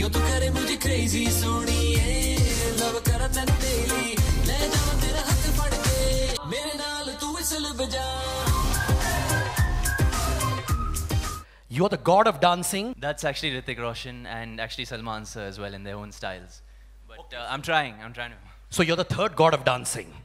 क्यों तू करे मुझे क्रेजी सोनिए लव कर तन तेरी ले जावा तेरा हाथ पड़ के मेरे नाल तू विसल बजा. You are the god of dancing. That's actually Hrithik Roshan and actually Salman sir as well in their own styles. But I'm trying to. So you're the third god of dancing.